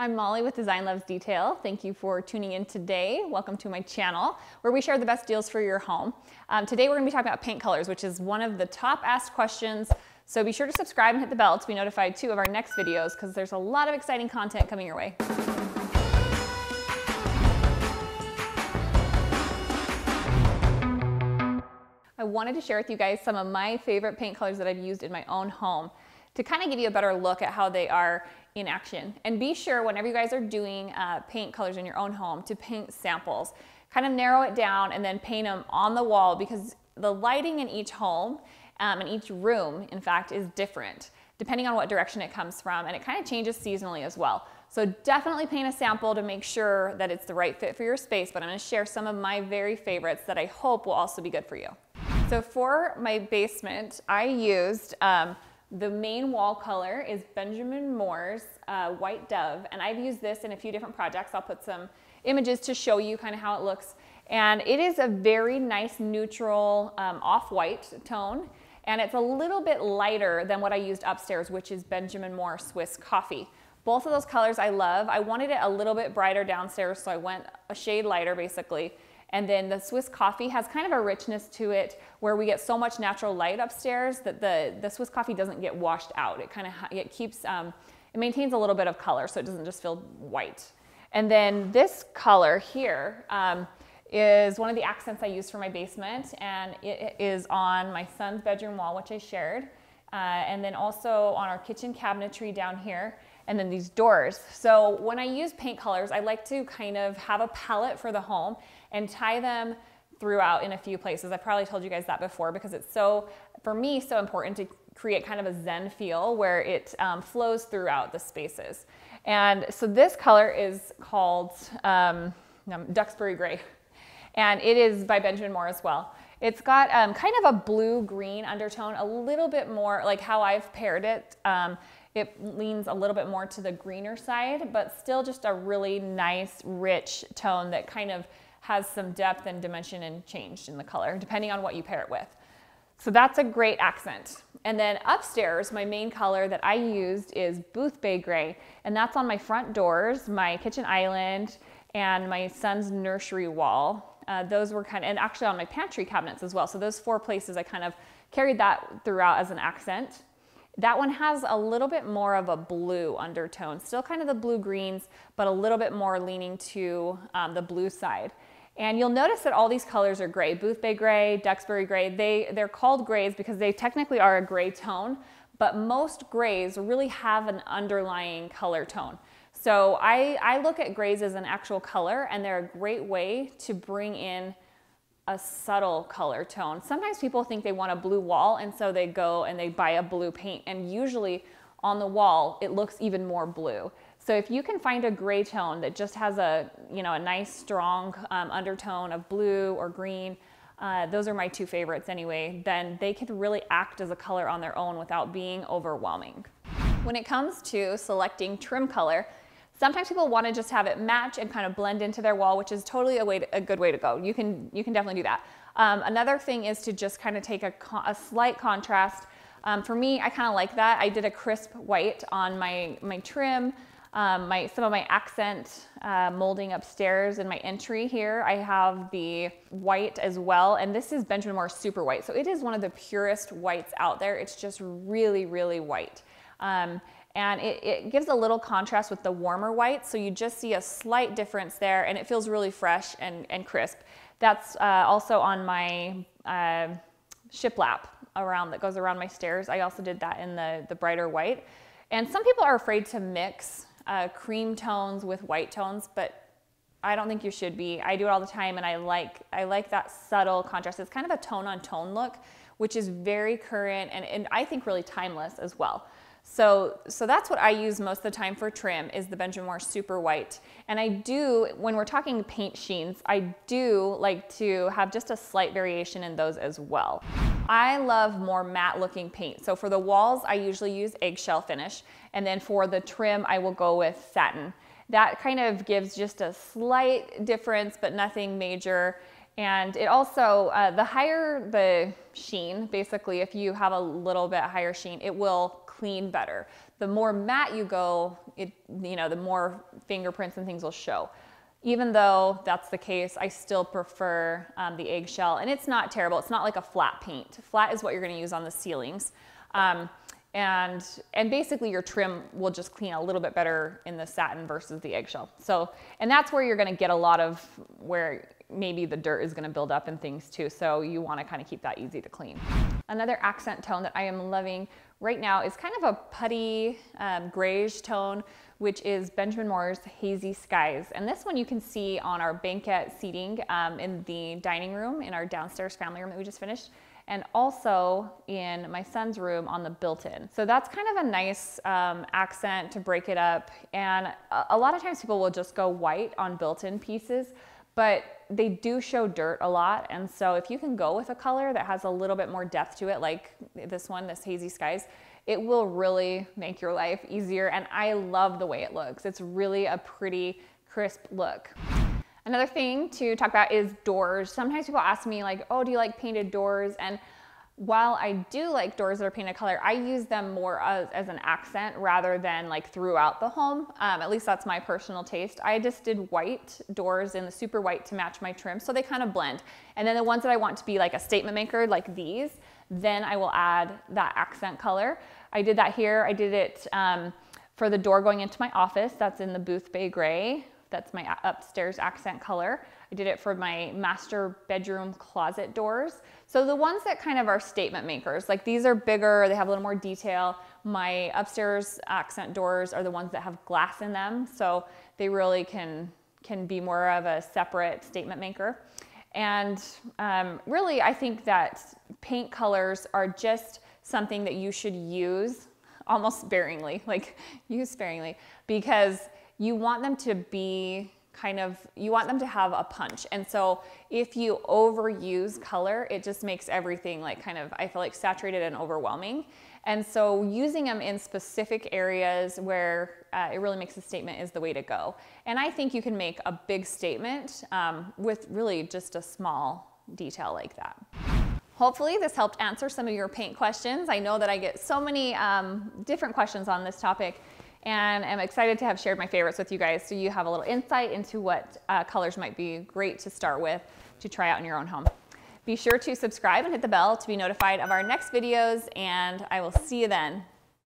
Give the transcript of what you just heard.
I'm Molly with Design Loves Detail. Thank you for tuning in today. Welcome to my channel where we share the best deals for your home. Today we're going to be talking about paint colors, which is one of the top asked questions. So be sure to subscribe and hit the bell to be notified too of our next videos because there's a lot of exciting content coming your way. I wanted to share with you guys some of my favorite paint colors that I've used in my own home to kind of give you a better look at how they are in action. And be sure whenever you guys are doing paint colors in your own home to paint samples, kind of narrow it down and then paint them on the wall because the lighting in each home and each room, in fact, is different depending on what direction it comes from, and it kind of changes seasonally as well. So definitely paint a sample to make sure that it's the right fit for your space, but I'm going to share some of my very favorites that I hope will also be good for you. So for my basement, I used the main wall color is Benjamin Moore's White Dove, and I've used this in a few different projects. I'll put some images to show you kind of how it looks. And it is a very nice neutral off-white tone, and it's a little bit lighter than what I used upstairs, which is Benjamin Moore Swiss Coffee. Both of those colors I love. I wanted it a little bit brighter downstairs, so I went a shade lighter basically. And then the Swiss Coffee has kind of a richness to it where we get so much natural light upstairs that the Swiss Coffee doesn't get washed out. It kind of it maintains a little bit of color so it doesn't just feel white. And then this color here is one of the accents I use for my basement, and it is on my son's bedroom wall, which I shared, and then also on our kitchen cabinetry down here, and then these doors. So when I use paint colors, I like to kind of have a palette for the home and tie them throughout in a few places. I've probably told you guys that before because it's so, for me, so important to create kind of a zen feel where it flows throughout the spaces. And so this color is called Duxbury Gray, and it is by Benjamin Moore as well. It's got kind of a blue-green undertone, a little bit more like how I've paired it. It leans a little bit more to the greener side, but still just a really nice, rich tone that kind of has some depth and dimension and change in the color, depending on what you pair it with. So that's a great accent. And then upstairs, my main color that I used is Boothbay Gray, and that's on my front doors, my kitchen island, and my son's nursery wall. Those were kind of, and actually on my pantry cabinets as well. So those four places, I kind of carried that throughout as an accent. That one has a little bit more of a blue undertone, still kind of the blue greens, but a little bit more leaning to the blue side. And you'll notice that all these colors are gray. Boothbay Gray, Duxbury Gray, they're called grays because they technically are a gray tone, but most grays really have an underlying color tone. So I look at grays as an actual color, and they're a great way to bring in a subtle color tone. Sometimes people think they want a blue wall, and so they go and they buy a blue paint, and usually on the wall it looks even more blue. So if you can find a gray tone that just has a, you know, a nice strong undertone of blue or green, those are my two favorites anyway, then they can really act as a color on their own without being overwhelming. When it comes to selecting trim color, sometimes people want to just have it match and kind of blend into their wall, which is totally a good way to go. You can definitely do that. Another thing is to just kind of take a slight contrast. For me, I kind of like that. I did a crisp white on my trim, some of my accent molding upstairs in my entry here. I have the white as well, and this is Benjamin Moore Super White. So it is one of the purest whites out there. It's just really, really white. And it gives a little contrast with the warmer white, so you just see a slight difference there, and it feels really fresh and crisp. That's also on my shiplap that goes around my stairs. I also did that in the brighter white. And some people are afraid to mix cream tones with white tones, but I don't think you should be. I do it all the time, and I like that subtle contrast. It's kind of a tone-on-tone look, which is very current and I think really timeless as well. So that's what I use most of the time for trim is the Benjamin Moore Super White. And I do, when we're talking paint sheens, I do like to have just a slight variation in those as well. I love more matte looking paint. So for the walls, I usually use eggshell finish. And then for the trim, I will go with satin. That kind of gives just a slight difference, but nothing major. And it also, the higher the sheen, basically, if you have a little bit higher sheen, it will clean better. The more matte you go, the more fingerprints and things will show. Even though that's the case, I still prefer the eggshell, and it's not terrible. It's not like a flat paint. Flat is what you're going to use on the ceilings. And basically your trim will just clean a little bit better in the satin versus the eggshell. So, and that's where you're going to get a lot of where maybe the dirt is going to build up and things too. So you want to kind of keep that easy to clean. Another accent tone that I am loving right now is kind of a putty grayish tone, which is Benjamin Moore's Hazy Skies. And this one you can see on our banquette seating in the dining room, in our downstairs family room that we just finished, and also in my son's room on the built-in. So that's kind of a nice accent to break it up. And a lot of times people will just go white on built-in pieces, but they do show dirt a lot. And so if you can go with a color that has a little bit more depth to it, like this one, this Hazy Skies, it will really make your life easier. And I love the way it looks. It's really a pretty, crisp look. Another thing to talk about is doors. Sometimes people ask me like, oh, do you like painted doors? And while I do like doors that are painted color, I use them more as an accent rather than like throughout the home. At least that's my personal taste. I just did white doors in the super white to match my trim, so they kind of blend. And then the ones that I want to be like a statement maker, like these, then I will add that accent color. I did that here. I did it for the door going into my office. That's in the Boothbay Gray. That's my upstairs accent color. I did it for my master bedroom closet doors. So the ones that kind of are statement makers, like these are bigger, they have a little more detail. My upstairs accent doors are the ones that have glass in them, so they really can be more of a separate statement maker. And really, I think that paint colors are just something that you should use almost sparingly, like use sparingly, because you want them to be kind of, you want them to have a punch. And so if you overuse color, it just makes everything like kind of, I feel like, saturated and overwhelming. And so using them in specific areas where it really makes a statement is the way to go. And I think you can make a big statement with really just a small detail like that. Hopefully this helped answer some of your paint questions. I know that I get so many different questions on this topic, and I'm excited to have shared my favorites with you guys so you have a little insight into what colors might be great to start with to try out in your own home. Be sure to subscribe and hit the bell to be notified of our next videos, and I will see you then.